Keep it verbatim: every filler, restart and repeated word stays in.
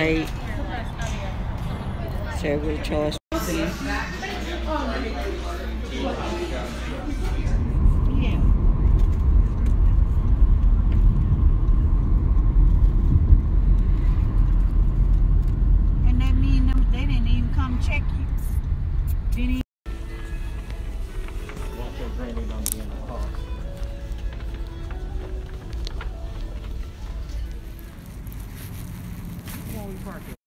Right. So I'm going to charge this in. Yeah. And that mean they didn't even come check you. Didn't even we park it.